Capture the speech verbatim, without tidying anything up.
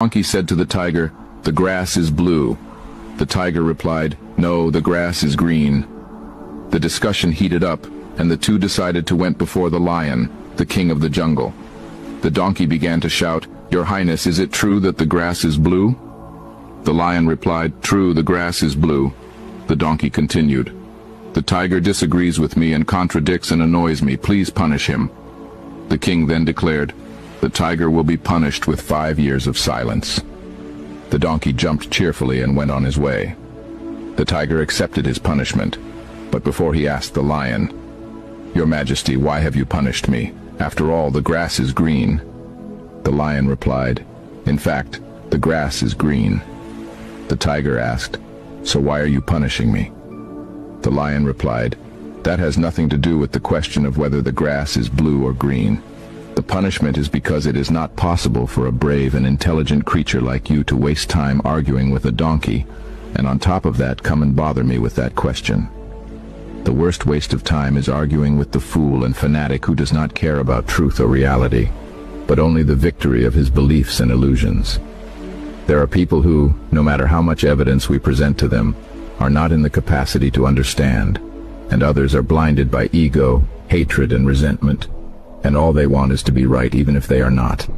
The donkey said to the tiger, "The grass is blue." The tiger replied, "No, the grass is green." The discussion heated up, and the two decided to went before the lion, the king of the jungle. The donkey began to shout, "Your Highness, is it true that the grass is blue?" The lion replied, "True, the grass is blue." The donkey continued, "The tiger disagrees with me and contradicts and annoys me. Please punish him." The king then declared, "The tiger will be punished with five years of silence." The donkey jumped cheerfully and went on his way. The tiger accepted his punishment, but before he asked the lion, "Your Majesty, why have you punished me? After all, the grass is green." The lion replied, "In fact, the grass is green." The tiger asked, "So why are you punishing me?" The lion replied, "That has nothing to do with the question of whether the grass is blue or green. The punishment is because it is not possible for a brave and intelligent creature like you to waste time arguing with a donkey, and on top of that come and bother me with that question. The worst waste of time is arguing with the fool and fanatic who does not care about truth or reality, but only the victory of his beliefs and illusions. There are people who, no matter how much evidence we present to them, are not in the capacity to understand, and others are blinded by ego, hatred, and resentment. And all they want is to be right, even if they are not.